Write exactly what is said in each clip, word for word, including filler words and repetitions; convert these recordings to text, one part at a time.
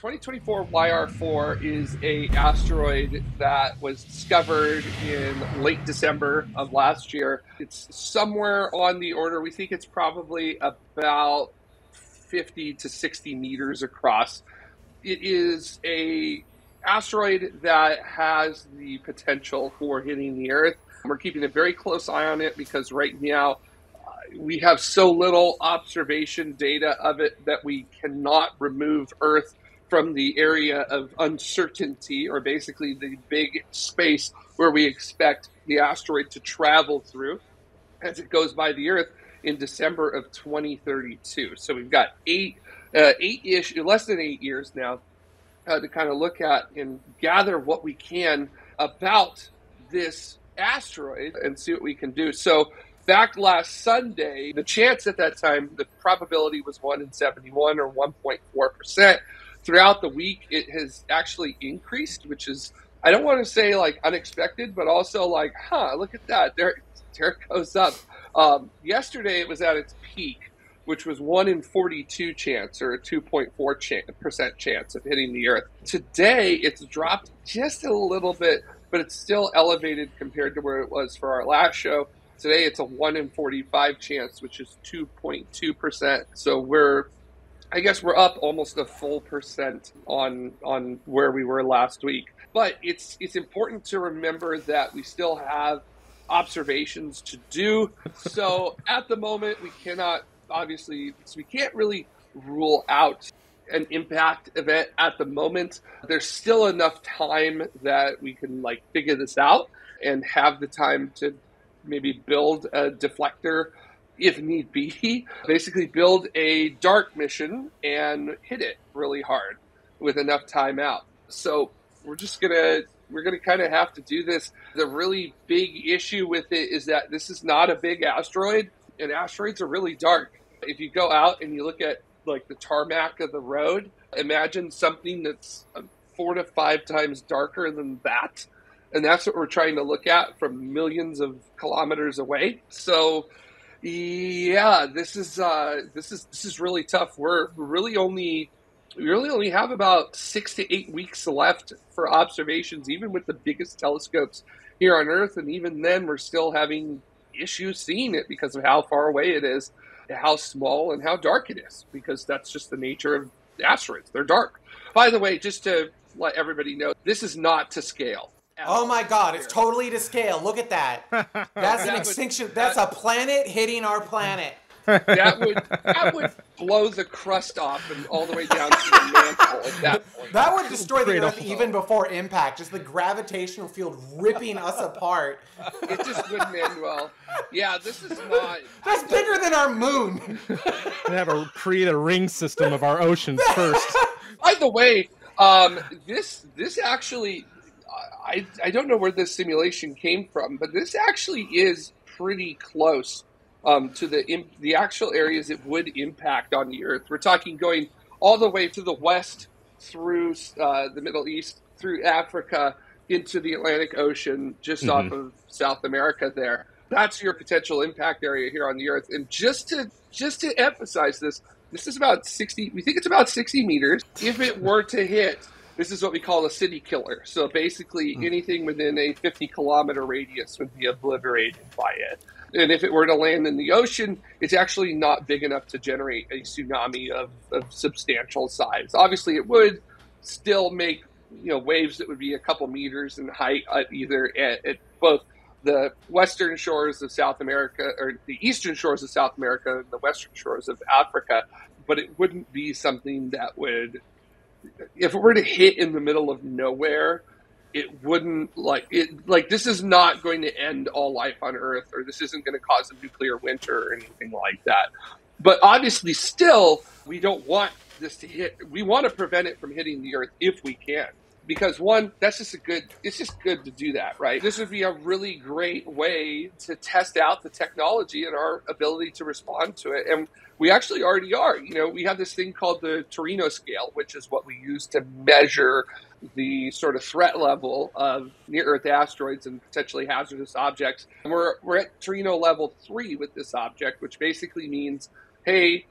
twenty twenty-four Y R four is a asteroid that was discovered in late December of last year. It's somewhere on the order, we think it's probably about fifty to sixty meters across. It is a asteroid that has the potential for hitting the Earth. We're keeping a very close eye on it because right now uh, we have so little observation data of it that we cannot remove Earth from the area of uncertainty, or basically the big space where we expect the asteroid to travel through as it goes by the Earth in December of twenty thirty-two. So we've got eight, uh, eight-ish, less than eight years now uh, to kind of look at and gather what we can about this asteroid and see what we can do. So back last Sunday, the chance at that time, the probability was one in seventy-one, or one point four percent. Throughout the week, it has actually increased, which is, I don't want to say like unexpected, but also like, huh, look at that. There, there it goes up. Um, yesterday, it was at its peak, which was one in forty-two chance, or a two point four percent chance of hitting the Earth. Today, it's dropped just a little bit, but it's still elevated compared to where it was for our last show. Today, it's a one in forty-five chance, which is two point two percent. So we're, I guess we're up almost a full percent on on where we were last week. But it's it's important to remember that we still have observations to do. So at the moment, we cannot, obviously, we can't really rule out an impact event at the moment. There's still enough time that we can like figure this out and have the time to maybe build a deflector if need be, basically build a DART mission and hit it really hard with enough time out. So we're just going to, we're going to kind of have to do this. The really big issue with it is that this is not a big asteroid, and asteroids are really dark. If you go out and you look at like the tarmac of the road, imagine something that's four to five times darker than that. And that's what we're trying to look at from millions of kilometers away. So yeah, this is uh, this is this is really tough. We're really only we really only have about six to eight weeks left for observations, even with the biggest telescopes here on Earth, and even then, we're still having issues seeing it because of how far away it is, how small, and how dark it is. Because that's just the nature of asteroids; they're dark. By the way, just to let everybody know, this is not to scale. Oh my God, it's totally to scale. Look at that. That's an extinction. That's a planet hitting our planet. That would that would blow the crust off and all the way down to the mantle at that point. That would destroy the Earth even before impact. Just the gravitational field ripping us apart. It just wouldn't end well. Yeah, this is not. That's bigger than our moon. We have to create a ring system of our oceans first. By the way, um, this this actually. I, I don't know where this simulation came from, but this actually is pretty close um, to the in, the actual areas it would impact on the Earth. We're talking going all the way to the west, through uh, the Middle East, through Africa, into the Atlantic Ocean, just mm-hmm. off of South America there. That's your potential impact area here on the Earth. And just to just to emphasize this, this is about sixty, we think it's about sixty meters. If it were to hit... This is what we call a city killer. So basically anything within a fifty kilometer radius would be obliterated by it. And if it were to land in the ocean, it's actually not big enough to generate a tsunami of, of substantial size. Obviously, it would still make, you know, waves that would be a couple meters in height at either at, at both the western shores of South America, or the eastern shores of South America, and the western shores of Africa. But it wouldn't be something that would... If it were to hit in the middle of nowhere, it wouldn't like it. Like, this is not going to end all life on Earth, or this isn't going to cause a nuclear winter or anything like that. But obviously, still, we don't want this to hit. We want to prevent it from hitting the Earth if we can, because one, that's just a good. It's just good to do that, right? This would be a really great way to test out the technology and our ability to respond to it, and. We actually already are. You know, we have this thing called the Torino scale, which is what we use to measure the sort of threat level of near-Earth asteroids and potentially hazardous objects. And we're we're at Torino level three with this object, which basically means, hey,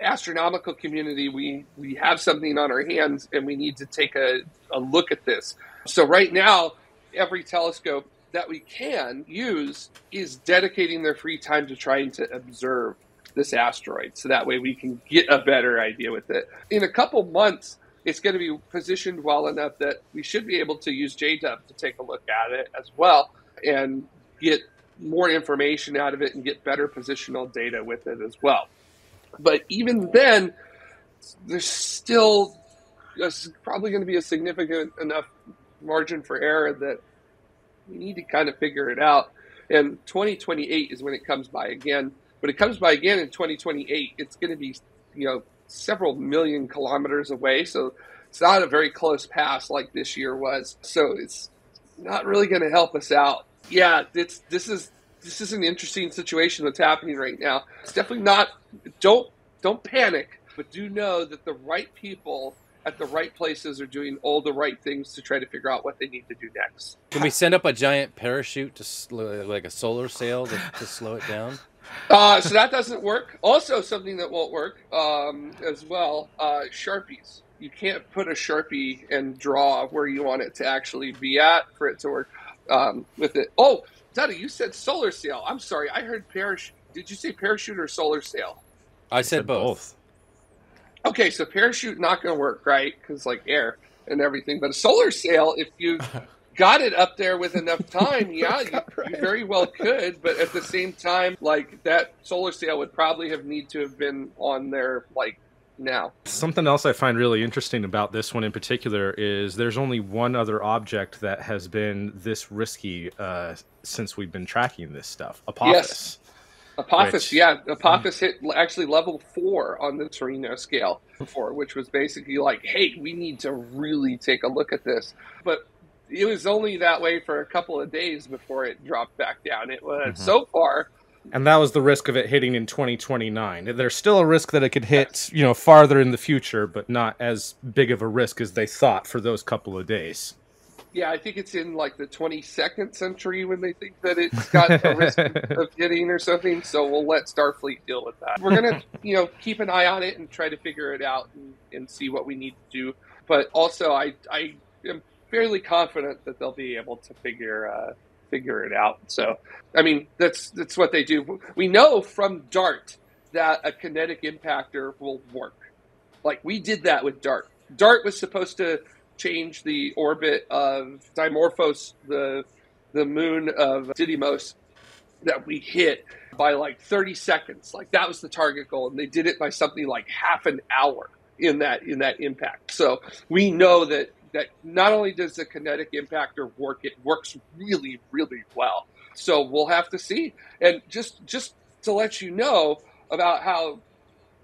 astronomical community, we, we have something on our hands and we need to take a, a look at this. So right now, every telescope that we can use is dedicating their free time to trying to observe this asteroid. So that way we can get a better idea with it. In a couple months, it's going to be positioned well enough that we should be able to use J W S T to take a look at it as well and get more information out of it and get better positional data with it as well. But even then, there's still a, probably going to be a significant enough margin for error that we need to kind of figure it out. And twenty twenty-eight is when it comes by again. When it comes by again in twenty twenty-eight, it's going to be, you know, several million kilometers away. So it's not a very close pass like this year was. So it's not really going to help us out. Yeah, it's, this is this is an interesting situation that's happening right now. It's definitely not, don't, don't panic, but do know that the right people at the right places are doing all the right things to try to figure out what they need to do next. Can we send up a giant parachute, to slow, like a solar sail to, to slow it down? Uh, so that doesn't work. Also, something that won't work um, as well, uh, Sharpies. You can't put a Sharpie and draw where you want it to actually be at for it to work um, with it. Oh, Duddy, you said solar sail. I'm sorry. I heard parachute. Did you say parachute or solar sail? I said, I said both. both. Okay, so parachute not going to work, right? Because, like, air and everything. But a solar sail, if you... got it up there with enough time, yeah, you, you very well could. But at the same time, like, that solar sail would probably have need to have been on there, like, now. Something else I find really interesting about this one in particular is there's only one other object that has been this risky uh, since we've been tracking this stuff. Apophis. Yes. Apophis, which... yeah. Apophis hit actually level four on the Torino scale before, which was basically like, hey, we need to really take a look at this. But it was only that way for a couple of days before it dropped back down. It was mm-hmm. so far. And that was the risk of it hitting in twenty twenty-nine. There's still a risk that it could hit, you know, farther in the future, but not as big of a risk as they thought for those couple of days. Yeah, I think it's in like the twenty-second century when they think that it's got a risk of hitting or something. So we'll let Starfleet deal with that. We're going to, you know, keep an eye on it and try to figure it out and, and see what we need to do. But also, I, I am fairly confident that they'll be able to figure uh, figure it out. So, I mean, that's that's what they do. We know from DART that a kinetic impactor will work. Like, we did that with DART. DART was supposed to change the orbit of Dimorphos, the the moon of Didymos, that we hit by like thirty seconds. Like, that was the target goal, and they did it by something like half an hour in that in that impact. So we know that. That not only does the kinetic impactor work, it works really, really well. So we'll have to see. And just just to let you know about how,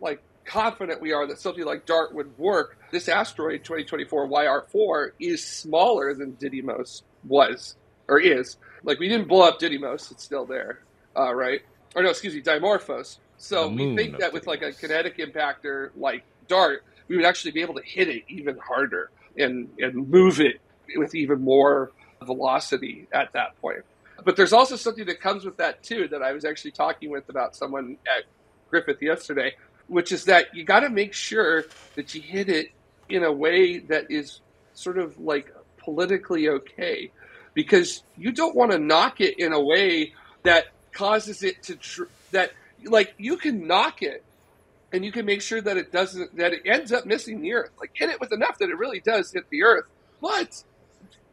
like, confident we are that something like DART would work, this asteroid twenty twenty-four Y R four is smaller than Didymos was or is. Like, we didn't blow up Didymos; it's still there, uh, right? Or no, excuse me, Dimorphos. So we think that with Didymos, like a kinetic impactor like DART, we would actually be able to hit it even harder. And, and move it with even more velocity at that point. But there's also something that comes with that, too, that I was actually talking with about someone at Griffith yesterday, which is that you got to make sure that you hit it in a way that is sort of like politically okay, because you don't want to knock it in a way that causes it to tr- that like you can knock it. And you can make sure that it doesn't, that it ends up missing the Earth. Like, hit it with enough that it really does hit the Earth. But,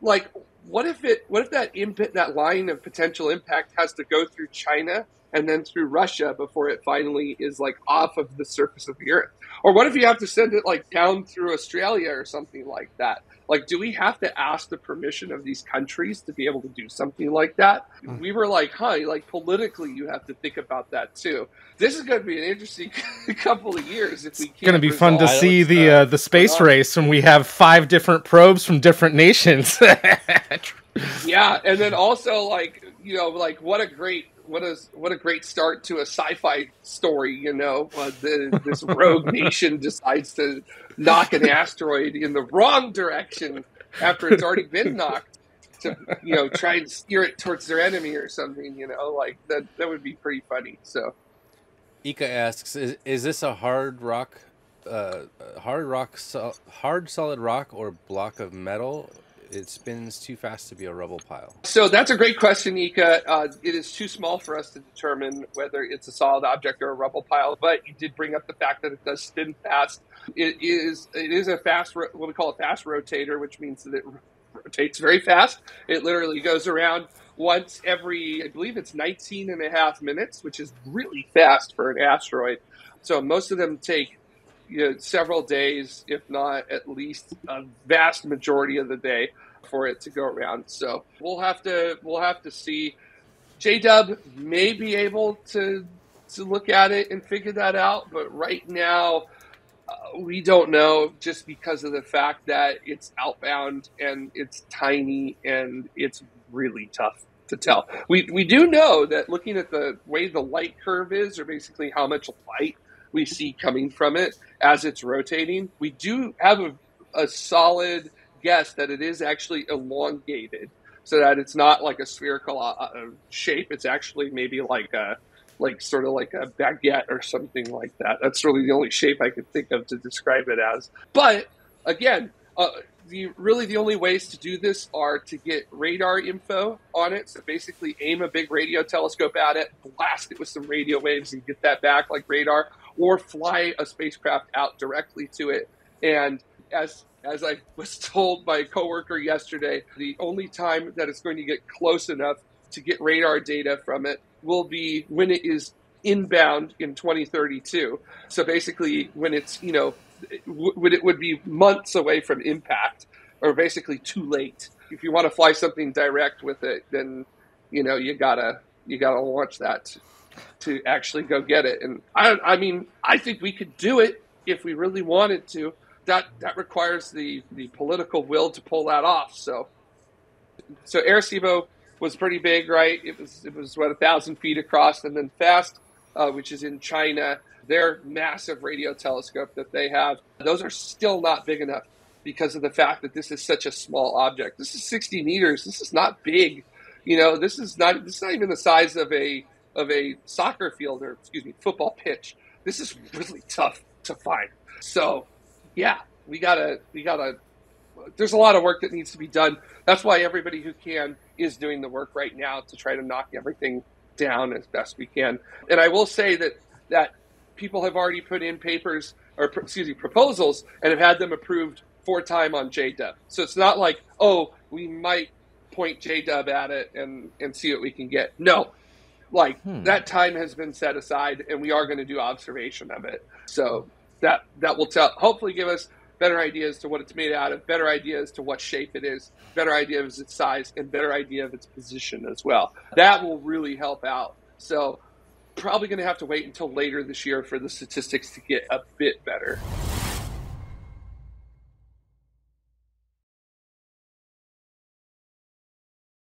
like, what if it? What if that impact, that line of potential impact, has to go through China and then through Russia before it finally is like off of the surface of the Earth? Or what if you have to send it like down through Australia or something like that? Like, do we have to ask the permission of these countries to be able to do something like that? We were like, huh, like, politically, you have to think about that, too. This is going to be an interesting couple of years. If we can't, it's going to be fun to see the uh, the space race when we have five different probes from different nations. Yeah. And then also, like, you know, like, what a great what a, what a great start to a sci-fi story, you know, uh, the, this rogue nation decides to knock an asteroid in the wrong direction after it's already been knocked to, you know, try and steer it towards their enemy or something, you know, like that, that would be pretty funny. So Ika asks, is, is this a hard rock, uh, hard rock, so, hard solid rock or block of metal? It spins too fast to be a rubble pile. So that's a great question, Ika. Uh, it is too small for us to determine whether it's a solid object or a rubble pile, but you did bring up the fact that it does spin fast. It is, it is a fast, what we call a fast rotator, which means that it rotates very fast. It literally goes around once every, I believe it's nineteen and a half minutes, which is really fast for an asteroid. So most of them take, you know, several days, if not at least a vast majority of the day, for it to go around. So we'll have to we'll have to see. J W may be able to to look at it and figure that out, but right now uh, we don't know, just because of the fact that it's outbound and it's tiny and it's really tough to tell. We we do know that, looking at the way the light curve is, or basically how much light we see coming from it as it's rotating, we do have a, a solid guess that it is actually elongated, so that it's not like a spherical uh, shape. It's actually maybe like a, like sort of like a baguette or something like that. That's really the only shape I could think of to describe it as. But again, uh, the really the only ways to do this are to get radar info on it. So basically aim a big radio telescope at it, blast it with some radio waves and get that back like radar, or fly a spacecraft out directly to it. And as as I was told by a coworker yesterday, the only time that it's going to get close enough to get radar data from it will be when it is inbound in twenty thirty-two. So basically when it's, you know, when it would be months away from impact, or basically too late. If you want to fly something direct with it, then, you know, you gotta, you gotta launch that to actually go get it. And I, I mean, I think we could do it if we really wanted to. That that requires the, the political will to pull that off. So, so Arecibo was pretty big, right? It was it was what, a thousand feet across, and then FAST, uh, which is in China, their massive radio telescope that they have. Those are still not big enough because of the fact that this is such a small object. This is sixty meters. This is not big. You know, this is not this is not even the size of a of a soccer field, or excuse me, football pitch. This is really tough to find. So yeah, we gotta, we gotta, there's a lot of work that needs to be done. That's why everybody who can is doing the work right now to try to knock everything down as best we can. And I will say that, that people have already put in papers, or excuse me, proposals, and have had them approved for time on J W. So it's not like, oh, we might point J W at it and, and see what we can get. No. Like, hmm. that time has been set aside, and we are going to do observation of it. So that that will tell, hopefully give us better ideas to what it's made out of, better ideas to what shape it is, better idea of its size, and better idea of its position as well. That will really help out. So probably going to have to wait until later this year for the statistics to get a bit better.